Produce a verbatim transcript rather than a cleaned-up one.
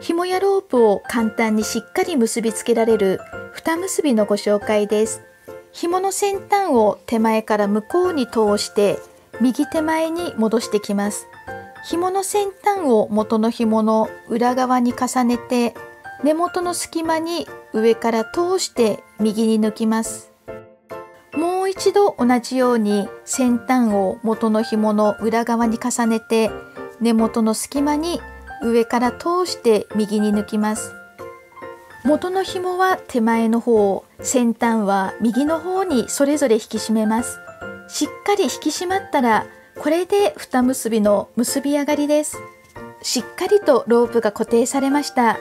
紐やロープを簡単にしっかり結びつけられる二結びのご紹介です。紐の先端を手前から向こうに通して右手前に戻してきます。紐の先端を元の紐の裏側に重ねて、根元の隙間に上から通して右に抜きます。もう一度同じように先端を元の紐の裏側に重ねて、根元の隙間に上から通して右に抜きます。元の紐は手前の方、先端は右の方にそれぞれ引き締めます。しっかり引き締まったら、これで二結びの結び上がりです。しっかりとロープが固定されました。